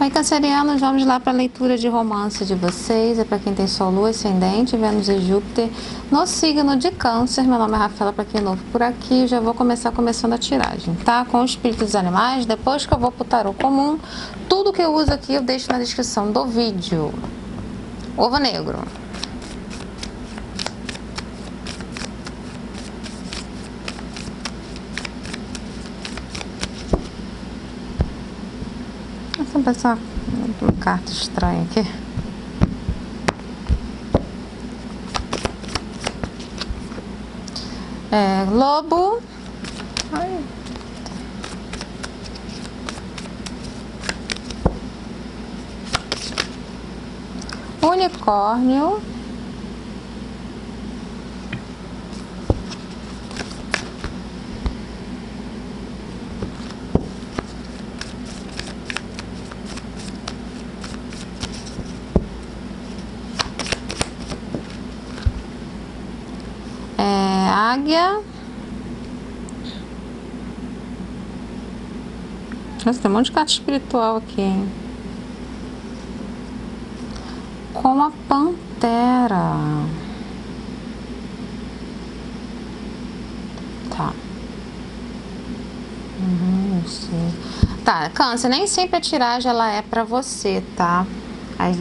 Oi, cancerianos, vamos lá para a leitura de romance de vocês. É para quem tem Sol, Lua, Ascendente, Vênus e Júpiter no signo de Câncer. Meu nome é Rafaela, para quem é novo por aqui. Já vou começar começando a tiragem, tá? Com o espírito dos animais, depois que eu vou para o tarô comum. Tudo que eu uso aqui eu deixo na descrição do vídeo. Ovo negro. Vou passar uma carta estranha aqui. É, lobo. Ai. Unicórnio. Águia. Nossa, tem um monte de carta espiritual aqui, hein? Com a pantera. Tá. Não sei. Tá, Câncer, nem sempre a tiragem ela é pra você, tá?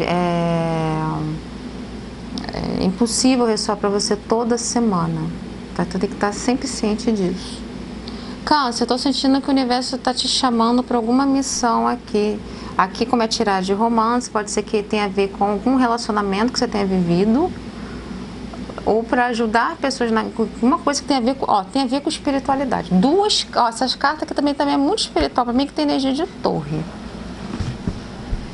É impossível ressoar pra você toda semana. Tá, tu tem que estar sempre ciente disso. Câncer, eu tô sentindo que o universo tá te chamando para alguma missão aqui. Aqui, como é tiragem de romance, pode ser que tenha a ver com algum relacionamento que você tenha vivido. Ou para ajudar pessoas na... Uma coisa que tem a ver com... Ó, tem a ver com espiritualidade. Duas... Ó, essas cartas aqui também é muito espiritual. Para mim que tem energia de torre.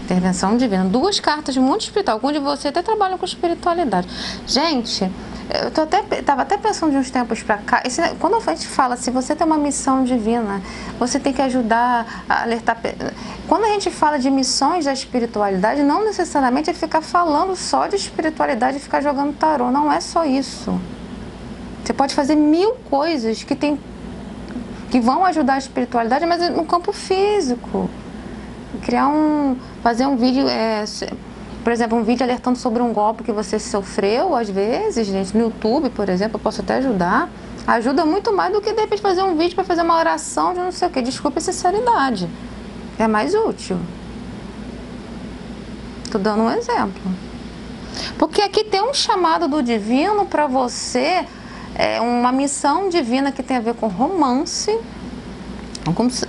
Intervenção divina. Duas cartas muito espiritual. Alguns de vocês até trabalham com espiritualidade. Gente... Eu tava até pensando de uns tempos pra cá, quando a gente fala assim, você tem uma missão divina, você tem que ajudar a alertar... Quando a gente fala de missões da espiritualidade, não necessariamente é ficar falando só de espiritualidade e ficar jogando tarô, não é só isso. Você pode fazer mil coisas que vão ajudar a espiritualidade, mas no campo físico. Fazer um vídeo... Por exemplo, um vídeo alertando sobre um golpe que você sofreu, às vezes, gente, no YouTube, por exemplo, eu posso até ajudar. Ajuda muito mais do que, de repente, fazer um vídeo para fazer uma oração de não sei o quê. Desculpe a sinceridade. É mais útil. Estou dando um exemplo. Porque aqui tem um chamado do divino para você, uma missão divina que tem a ver com romance,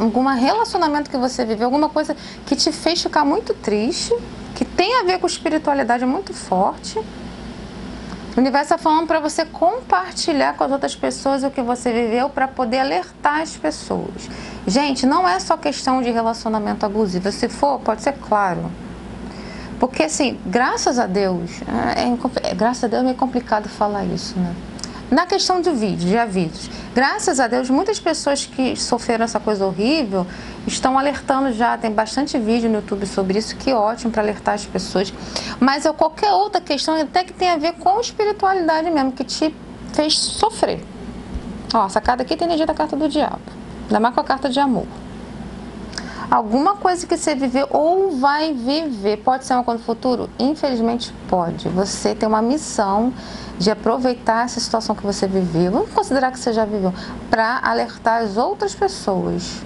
algum relacionamento que você viveu, alguma coisa que te fez ficar muito triste, que tem a ver com espiritualidade muito forte. O universo está falando para você compartilhar com as outras pessoas o que você viveu para poder alertar as pessoas. Gente, não é só questão de relacionamento abusivo. Se for, pode ser claro. Porque assim, graças a Deus, é meio complicado falar isso, né? Na questão do vídeo, de avisos, graças a Deus, muitas pessoas que sofreram essa coisa horrível estão alertando já, tem bastante vídeo no YouTube sobre isso, que ótimo para alertar as pessoas. Mas é qualquer outra questão, até que tem a ver com espiritualidade mesmo, que te fez sofrer. Ó, essa carta aqui tem energia da carta do diabo, ainda mais com a carta de amor. Alguma coisa que você viveu ou vai viver, pode ser uma coisa no futuro? Infelizmente pode. Você tem uma missão de aproveitar essa situação que você viveu, vamos considerar que você já viveu, para alertar as outras pessoas.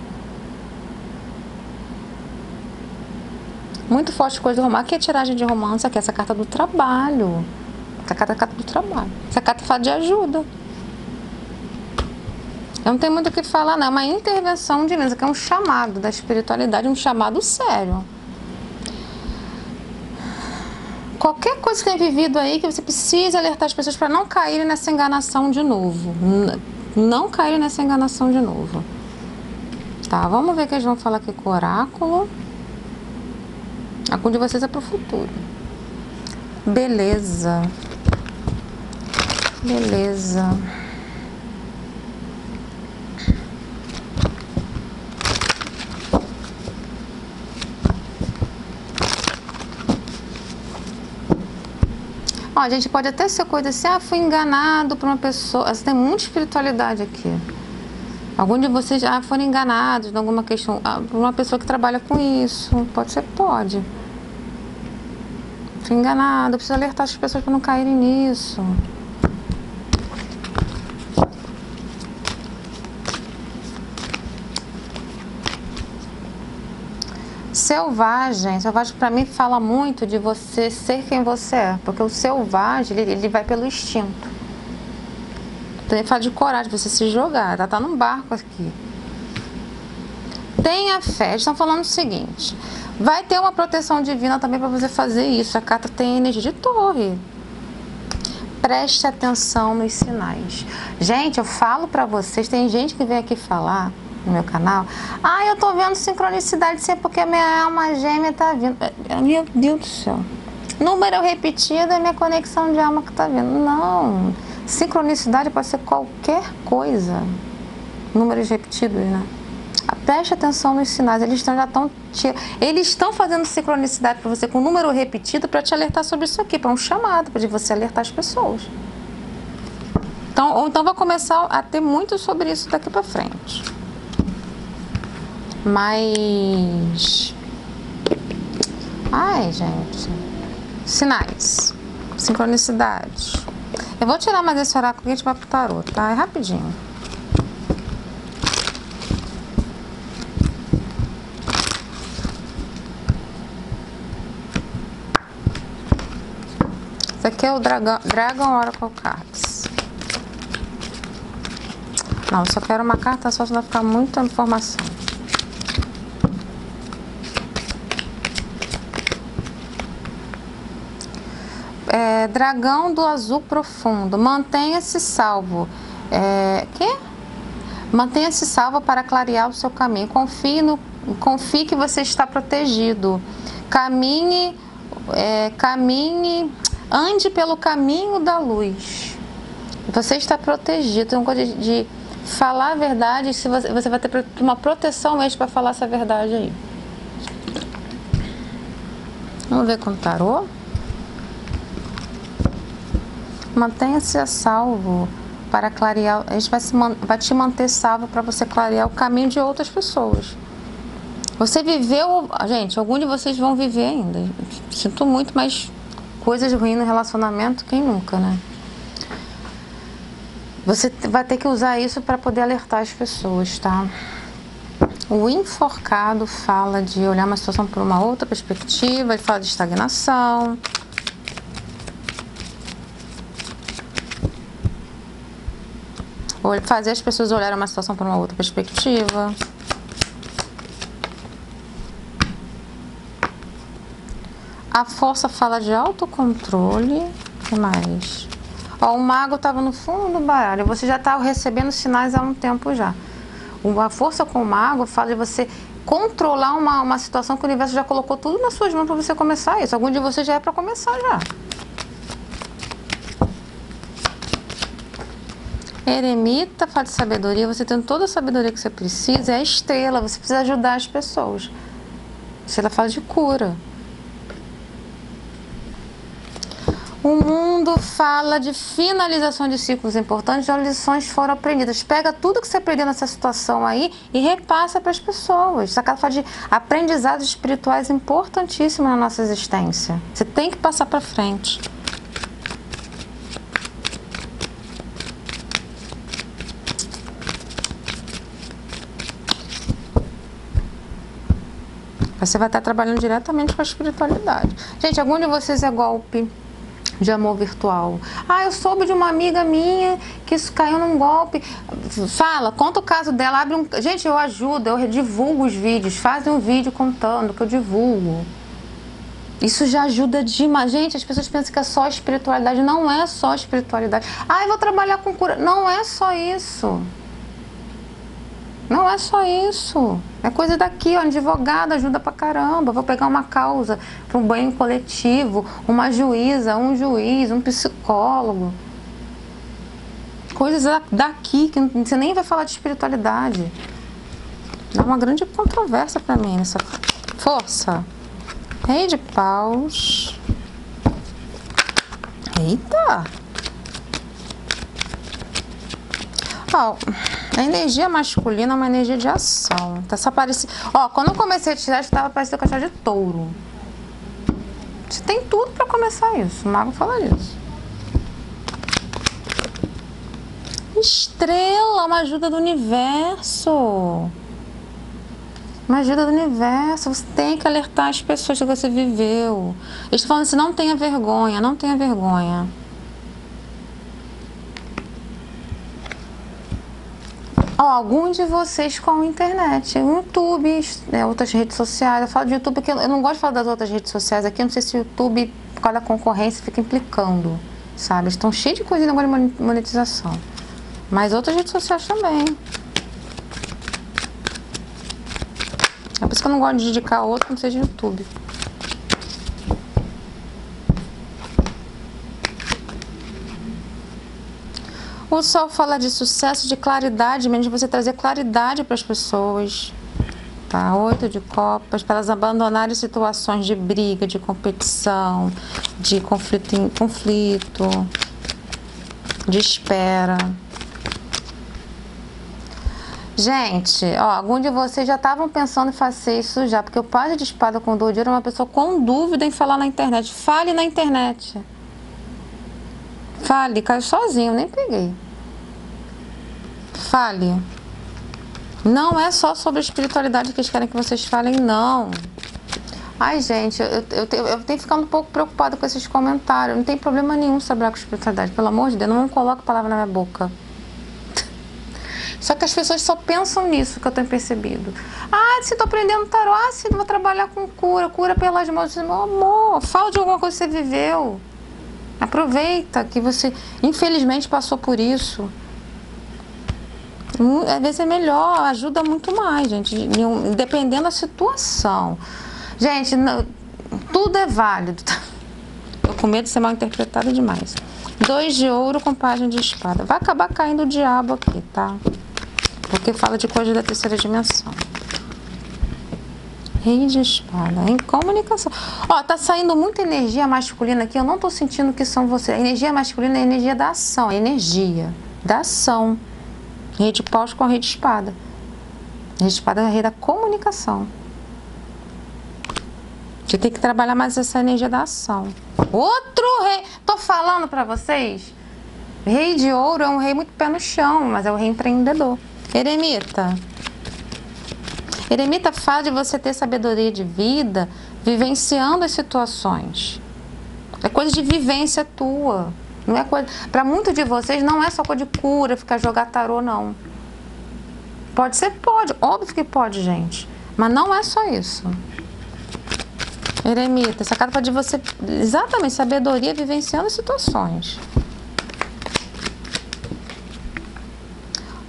Muito forte coisa do romance, aqui é tiragem de romance, aqui é essa carta do trabalho. Essa carta é a carta do trabalho, essa carta fala de ajuda. Eu não tenho muito o que falar, não. É uma intervenção divina, que é um chamado da espiritualidade, um chamado sério. Qualquer coisa que tenha vivido aí, que você precisa alertar as pessoas para não caírem nessa enganação de novo. Não caírem nessa enganação de novo. Tá, vamos ver o que eles vão falar aqui com o oráculo. Algum de vocês é para o futuro. Beleza. Beleza. Ó, gente, pode até ser coisa assim, ah, fui enganado por uma pessoa. Tem muita espiritualidade aqui. Algum de vocês já foram enganados em alguma questão, uma pessoa que trabalha com isso, pode ser, pode. Fui enganado, preciso alertar as pessoas para não caírem nisso. Selvagem, selvagem para mim fala muito de você ser quem você é, porque o selvagem, ele vai pelo instinto. Então ele fala de coragem, você se jogar, ela tá num barco aqui. Tenha fé, estão falando o seguinte, vai ter uma proteção divina também para você fazer isso, a carta tem energia de torre. Preste atenção nos sinais. Gente, eu falo para vocês, tem gente que vem aqui falar no meu canal, ah, eu tô vendo sincronicidade sempre porque a minha alma gêmea tá vindo. Meu Deus do céu. Número repetido é minha conexão de alma que tá vindo. Não. Sincronicidade pode ser qualquer coisa. Números repetidos, né? Preste atenção nos sinais. Eles estão fazendo sincronicidade para você com número repetido para te alertar sobre isso aqui, para um chamado, para você alertar as pessoas. Então, ou então vai começar a ter muito sobre isso daqui para frente. Mas... ai, gente... sinais. Sincronicidade. Eu vou tirar mais esse oráculo aqui e a gente vai pro tarô, tá? É rapidinho. Esse aqui é o Dragon Oracle Cards. Não, eu só quero uma carta só, senão vai ficar muita informação. Dragão do azul profundo, mantenha-se salvo. Mantenha-se salvo para clarear o seu caminho. Confie que você está protegido. Ande pelo caminho da luz. Você está protegido. Tem uma coisa de falar a verdade. Se você vai ter uma proteção mesmo para falar essa verdade aí. Vamos ver com o tarô. Mantenha-se a salvo para clarear. A gente vai te manter salvo para você clarear o caminho de outras pessoas. Você viveu, gente, alguns de vocês vão viver ainda. Sinto muito, mas coisas ruins no relacionamento, quem nunca, né? Você vai ter que usar isso para poder alertar as pessoas, tá? O enforcado fala de olhar uma situação por uma outra perspectiva, ele fala de estagnação. Fazer as pessoas olharem uma situação por uma outra perspectiva. A força fala de autocontrole. O que mais? Ó, o mago estava no fundo do baralho. Você já está recebendo sinais há um tempo já. A força com o mago fala de você controlar uma situação que o universo já colocou tudo nas suas mãos para você começar isso. Algum de vocês já é para começar já. Eremita fala de sabedoria, você tem toda a sabedoria que você precisa, é a estrela, você precisa ajudar as pessoas. Ela fala de cura. O mundo fala de finalização de ciclos importantes, onde lições foram aprendidas. Pega tudo que você aprendeu nessa situação aí e repassa para as pessoas. Essa carta fala de aprendizados espirituais importantíssimos na nossa existência. Você tem que passar para frente. Você vai estar trabalhando diretamente com a espiritualidade. Gente, algum de vocês é golpe de amor virtual. Ah, eu soube de uma amiga minha que isso caiu num golpe. Fala, conta o caso dela, abre um... Gente, eu ajudo, eu divulgo os vídeos. Fazem um vídeo contando que eu divulgo. Isso já ajuda demais. Gente, as pessoas pensam que é só espiritualidade. Não é só espiritualidade. Ah, eu vou trabalhar com cura. Não é só isso. Não é só isso, é coisa daqui, ó, advogado ajuda pra caramba, vou pegar uma causa para um banho coletivo, uma juíza, um juiz, um psicólogo. Coisas daqui, que você nem vai falar de espiritualidade. Dá uma grande controvérsia pra mim nessa força. Rei de paus. Eita! Ó... A energia masculina é uma energia de ação. Tá só parecendo... Ó, quando eu comecei a tirar, estava parecendo caixa de touro. Você tem tudo pra começar isso. O mago fala disso. Estrela, uma ajuda do universo. Uma ajuda do universo. Você tem que alertar as pessoas que você viveu. Eles estão falando assim, não tenha vergonha, não tenha vergonha. Ó, alguns de vocês com a internet, YouTube, outras redes sociais. Eu falo de YouTube porque eu não gosto de falar das outras redes sociais aqui. Eu não sei se o YouTube, por causa da concorrência, fica implicando, sabe? Eles estão cheios de coisa agora de monetização. Mas outras redes sociais também. É por isso que eu não gosto de indicar outro, não seja YouTube. O sol fala de sucesso, de claridade, menos de você trazer claridade para as pessoas. Tá? 8 de copas, para elas abandonarem situações de briga, de competição, de conflito, de espera. Gente, ó, algum de vocês já estavam pensando em fazer isso já, porque o pai de espada com dor de ouro é uma pessoa com dúvida em falar na internet. Fale na internet. Fale, caiu sozinho, nem peguei. Fale. Não é só sobre espiritualidade que eles querem que vocês falem, não. Ai, gente, eu tenho ficado um pouco preocupada com esses comentários. Não tem problema nenhum sobre a espiritualidade, pelo amor de Deus, não coloque palavra na minha boca. Só que as pessoas só pensam nisso, que eu tenho percebido. Ah, se tô aprendendo tarô, ah, se vou trabalhar com cura, cura pelas mãos. Meu amor, fala de alguma coisa que você viveu. Aproveita que você, infelizmente, passou por isso. Às vezes é melhor, ajuda muito mais, gente, dependendo da situação. Gente, não, tudo é válido. Tô com medo de ser mal interpretado demais. 2 de ouro com página de espada. Vai acabar caindo o diabo aqui, tá? Porque fala de coisa da terceira dimensão. Rei de espada, em comunicação. Ó, tá saindo muita energia masculina aqui. Eu não tô sentindo que são vocês. A energia masculina é a energia da ação. A energia da ação. Rei de paus com rei de espada. Rei de espada é rei da comunicação. Você tem que trabalhar mais essa energia da ação. Outro rei. Tô falando pra vocês. Rei de ouro é um rei muito pé no chão, mas é um rei empreendedor. Eremita. Eremita fala de você ter sabedoria de vida, vivenciando as situações. É coisa de vivência tua. Não é coisa... Pra muitos de vocês não é só coisa de cura, ficar jogar tarô, não. Pode ser? Pode. Óbvio que pode, gente. Mas não é só isso. Eremita, essa carta pode você... Exatamente, sabedoria vivenciando as situações.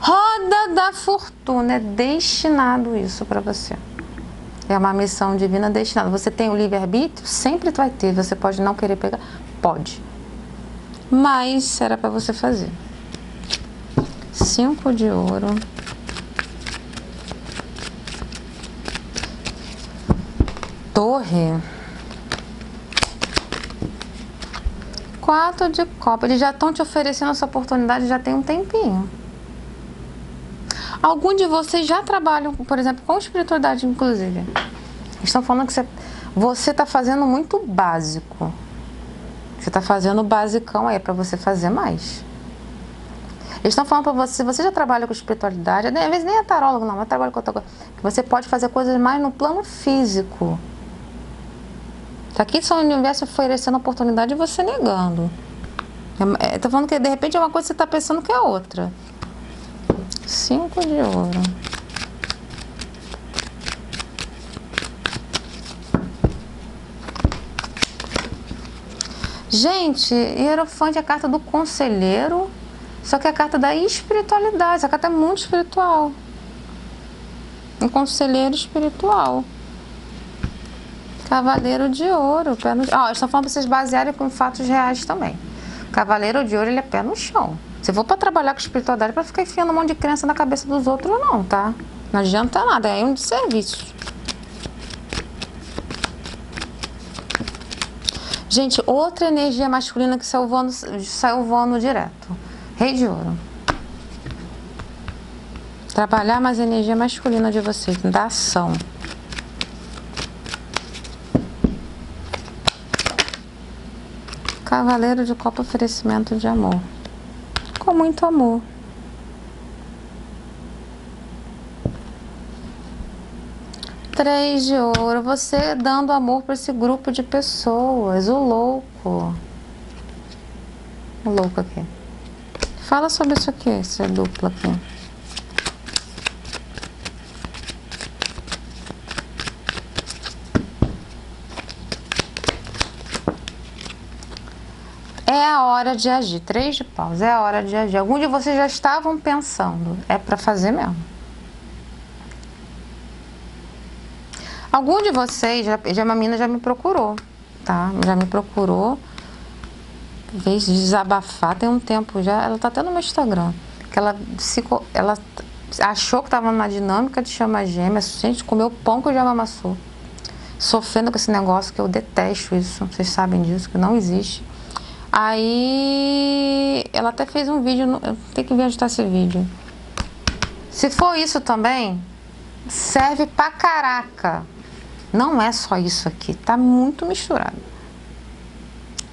Roda da fortuna, é destinado isso para você. É uma missão divina destinada. Você tem o livre-arbítrio? Sempre vai ter. Você pode não querer pegar? Pode. Mas era para você fazer. 5 de ouro. Torre. 4 de copa. Eles já estão te oferecendo essa oportunidade já tem um tempinho. Alguns de vocês já trabalham, por exemplo, com espiritualidade, inclusive. Estão falando que você está fazendo muito básico. Você está fazendo o basicão aí, é para você fazer mais. Eles estão falando para você, se você já trabalha com espiritualidade, às vezes nem é tarólogo, não, mas trabalha com outra coisa. Você pode fazer coisas mais no plano físico. Aqui são o universo oferecendo oportunidade e você negando. Estou falando que de repente é uma coisa que você está pensando que é outra. 5 de ouro. Gente, Hierofante é a carta do conselheiro, só que é a carta da espiritualidade. Essa carta é muito espiritual. Um conselheiro espiritual. Cavaleiro de ouro. Pé no... Ó, estão falando para vocês basearem com fatos reais também. Cavaleiro de ouro, ele é pé no chão. Se eu vou para trabalhar com espiritualidade, para ficar enfiando um monte de crença na cabeça dos outros, não, tá? Não adianta nada, é um desserviço. Gente, outra energia masculina que saiu voando direto. Rei de ouro. Trabalhar mais a energia masculina de vocês, da ação. Cavaleiro de Copa, oferecimento de amor. Com muito amor. Três de ouro. Você dando amor para esse grupo de pessoas. O louco. O louco aqui. Fala sobre isso aqui, essa dupla aqui. É a hora de agir. Três de paus. É a hora de agir. Alguns de vocês já estavam pensando. É para fazer mesmo. Algum de vocês, uma mina já me procurou, tá? Já me procurou, fez desabafar, tem um tempo já, ela tá até no meu Instagram, que ela achou que tava numa dinâmica de chama gêmea, gente, comeu pão que eu já amassou, sofrendo com esse negócio que eu detesto isso, vocês sabem disso, que não existe. Aí, ela até fez um vídeo, tem que ver onde tá esse vídeo. Se for isso também, serve pra caraca. Não é só isso aqui, tá muito misturado.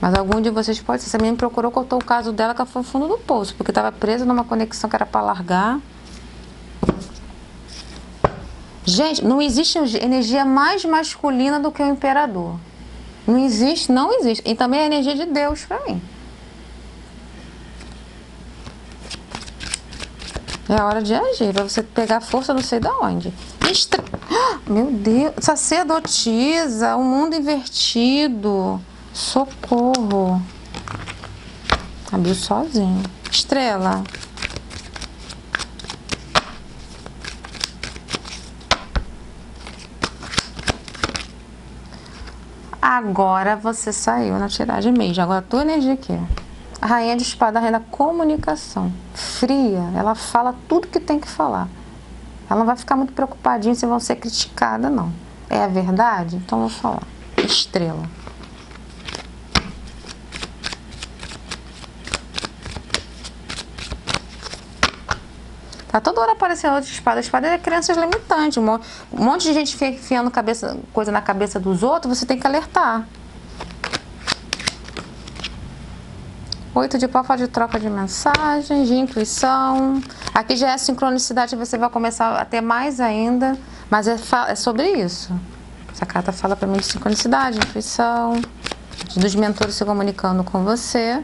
Mas algum de vocês pode ser. Essa menina procurou, contou o caso dela, que ela foi no fundo do poço, porque estava presa numa conexão que era para largar. Gente, não existe energia mais masculina do que o imperador. Não existe, não existe. E também a energia de Deus para mim. É a hora de agir, para você pegar força não sei de onde. Meu Deus, sacerdotisa, um mundo invertido, socorro, abriu sozinho, estrela, agora você saiu na tiragem mesmo, agora a tua energia aqui, a rainha de espada, a rainha da comunicação, fria, ela fala tudo que tem que falar. Ela não vai ficar muito preocupadinha se vão ser criticada, não. É a verdade? Então vou falar. Estrela. Tá toda hora aparecendo outra espada. A espada é crenças limitantes. Um monte de gente fica enfiando coisa na cabeça dos outros, você tem que alertar. Oito de pau, fala de troca de mensagens, de intuição. Aqui já é a sincronicidade, você vai começar a ter mais ainda. Mas é sobre isso. Essa carta fala para mim de sincronicidade, intuição, dos mentores se comunicando com você.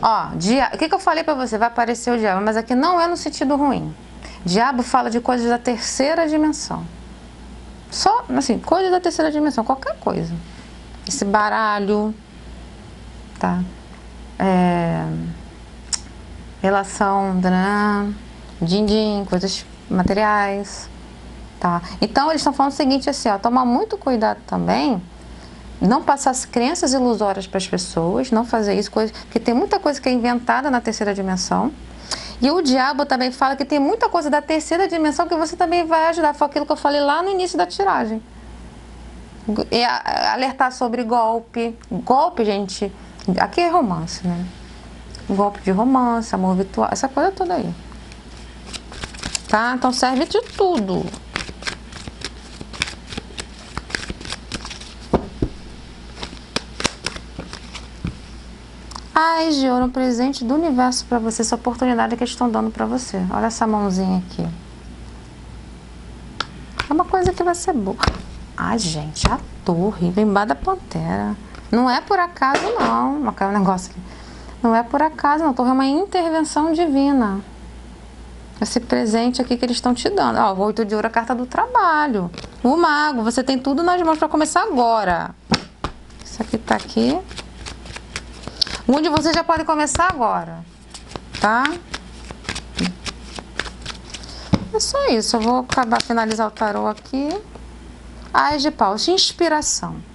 Ó, o que eu falei para você? Vai aparecer o diabo, mas aqui não é no sentido ruim. Diabo fala de coisas da terceira dimensão. Só, assim, coisas da terceira dimensão, qualquer coisa. Esse baralho, tá? Relação, din-din, coisas materiais, tá? Então eles estão falando o seguinte assim, ó, tomar muito cuidado também, não passar as crenças ilusórias para as pessoas, não fazer isso, porque tem muita coisa que é inventada na terceira dimensão, e o diabo também fala que tem muita coisa da terceira dimensão que você também vai ajudar, foi aquilo que eu falei lá no início da tiragem, e alertar sobre golpe, gente. Aqui é romance, né? Golpe de romance, amor virtual, essa coisa toda aí. Tá? Então serve de tudo. Ai, de ouro, um presente do universo pra você, essa oportunidade que eles estão dando pra você. Olha essa mãozinha aqui. É uma coisa que vai ser boa. Ai, gente, a torre, lembrada da pantera. Não é por acaso, não. Um negócio aqui. Não é por acaso, não. Torre é uma intervenção divina. Esse presente aqui que eles estão te dando. Ó, o 8 de ouro, a carta do trabalho. O mago, você tem tudo nas mãos para começar agora. Isso aqui tá aqui. Um de vocês já pode começar agora. Tá? É só isso. Eu vou acabar, finalizar o tarô aqui. As de paus, inspiração.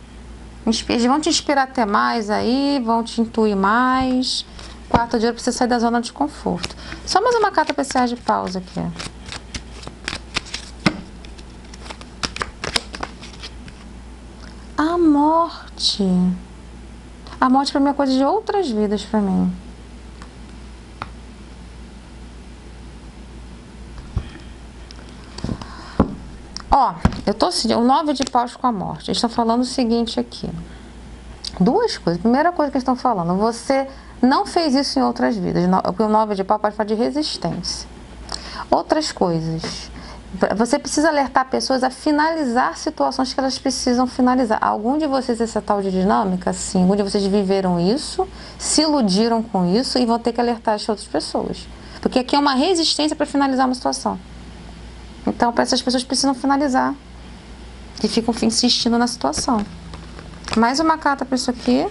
Eles vão te inspirar até mais aí, vão te intuir mais. 4 de ouro, pra você sair da zona de conforto. Só mais uma carta pra esse ar de pausa aqui. A morte. A morte pra mim é coisa de outras vidas pra mim. Ó, eu tô seguindo o 9 de paus com a morte. Eles estão falando o seguinte aqui. Duas coisas. Primeira coisa que eles estão falando. Você não fez isso em outras vidas. Porque o 9 de paus pode falar de resistência. Outras coisas. Você precisa alertar pessoas a finalizar situações que elas precisam finalizar. Algum de vocês essa tal de dinâmica? Sim. Algum de vocês viveram isso, se iludiram com isso e vão ter que alertar as outras pessoas. Porque aqui é uma resistência para finalizar uma situação. Então, para essas pessoas precisam finalizar. E ficam insistindo na situação. Mais uma carta para isso aqui.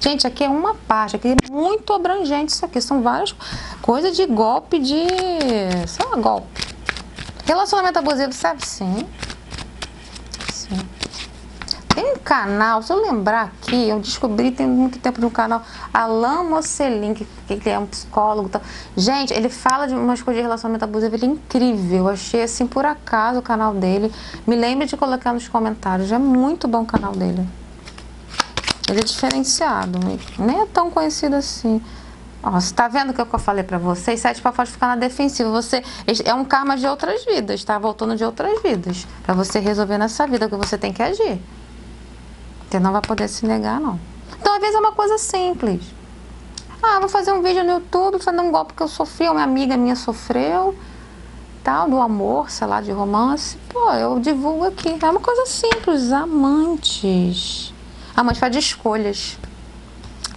Gente, aqui é uma parte, aqui é muito abrangente isso aqui, são várias coisas de golpe, de... sei lá, golpe. Relacionamento abusivo, sabe? Sim. Sim. Tem um canal, se eu lembrar aqui, eu descobri tem muito tempo no canal, Alan Mocellin, que é um psicólogo e tal. Gente, ele fala de umas coisas de relacionamento abusivo, ele é incrível. Eu achei, assim, por acaso o canal dele. Me lembre de colocar nos comentários, é muito bom o canal dele. Ele é diferenciado, nem é tão conhecido assim. Ó, você tá vendo o que eu falei pra vocês? 7 paus pode ficar na defensiva. Você é um karma de outras vidas, tá? Voltando de outras vidas. Pra você resolver nessa vida, que você tem que agir. Você não vai poder se negar, não. Então, às vezes é uma coisa simples. Ah, vou fazer um vídeo no YouTube, fazer um golpe que eu sofri, uma amiga minha sofreu, tal, do amor, sei lá, de romance. Pô, eu divulgo aqui. É uma coisa simples, amantes. Ah, mas faz de escolhas.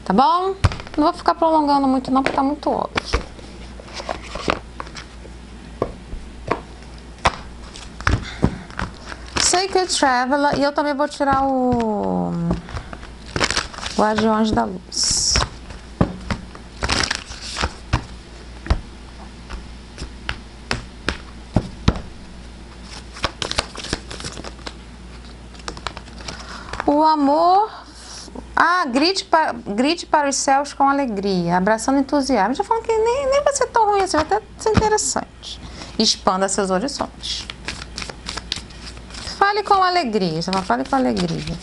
Tá bom? Não vou ficar prolongando muito não, porque tá muito óbvio. Sacred Traveler. E eu também vou tirar o... Guardiões da Luz. O amor... Ah, grite para os céus com alegria, abraçando entusiasmo. Já falando que nem vai ser tão ruim assim, vai até ser interessante. Expanda seus horizontes. Fale com alegria, já fale com alegria.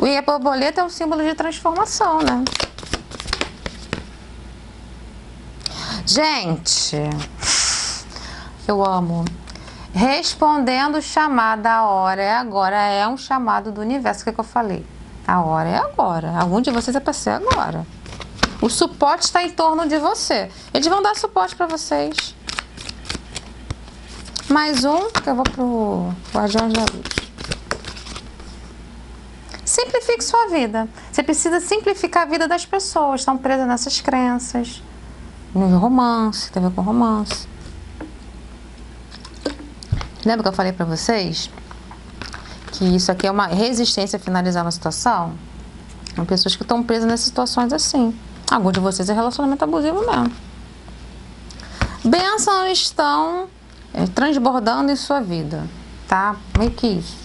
E a borboleta é um símbolo de transformação, né? Gente, eu amo... Respondendo chamada, a hora é agora, é um chamado do universo, que é que eu falei? A hora é agora, algum de vocês é para ser agora. O suporte está em torno de você, eles vão dar suporte para vocês. Mais um, que eu vou pro Guardiões da Luz. Simplifique sua vida, você precisa simplificar a vida das pessoas, estão presas nessas crenças, no romance, tem a ver com romance. Lembra que eu falei pra vocês que isso aqui é uma resistência a finalizar uma situação? São pessoas que estão presas nessas situações assim. Algum de vocês é relacionamento abusivo mesmo. Bênçãos estão transbordando em sua vida, tá? Meio que isso.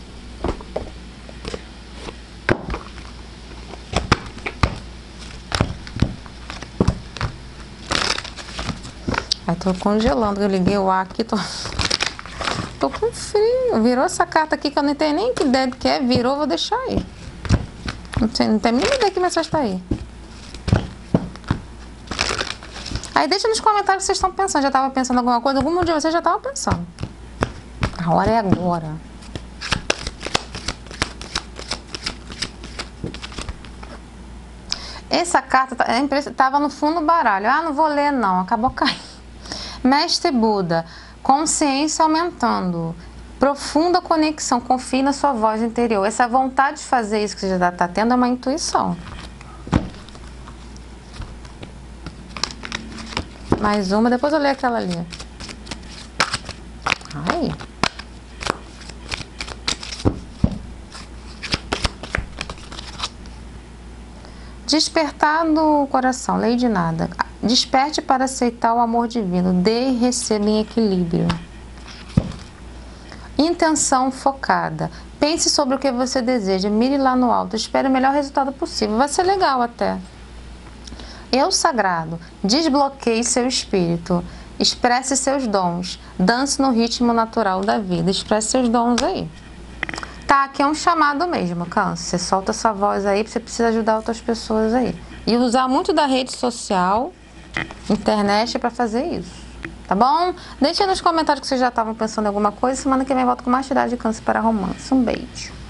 Eu tô congelando, eu liguei o ar aqui, tô com frio. Virou essa carta aqui que eu não tenho nem que ideia do que é. Virou, vou deixar aí. Não tem nem ideia que mensagem tá aí. Aí deixa nos comentários o que vocês estão pensando. Já tava pensando alguma coisa? Algum de vocês já tava pensando. A hora é agora. Essa carta tava no fundo do baralho. Ah, não vou ler não. Acabou caindo. Mestre Buda. Consciência aumentando, profunda conexão, confie na sua voz interior. Essa vontade de fazer isso que você já está tendo é uma intuição. Mais uma, depois eu leio aquela ali. Aí. Despertar do coração, lei de nada. Desperte para aceitar o amor divino. Dê e receba em equilíbrio. Intenção focada. Pense sobre o que você deseja. Mire lá no alto. Espere o melhor resultado possível. Vai ser legal até. Eu sagrado. Desbloqueie seu espírito. Expresse seus dons. Dance no ritmo natural da vida. Expresse seus dons aí. Tá, aqui é um chamado mesmo, Câncer. Solta sua voz aí, porque você precisa ajudar outras pessoas aí. E usar muito da rede social... internet para fazer isso. tá bom? Deixa aí nos comentários que vocês já estavam pensando em alguma coisa. Semana que vem eu volto com mais atividade de câncer para romance. Um beijo.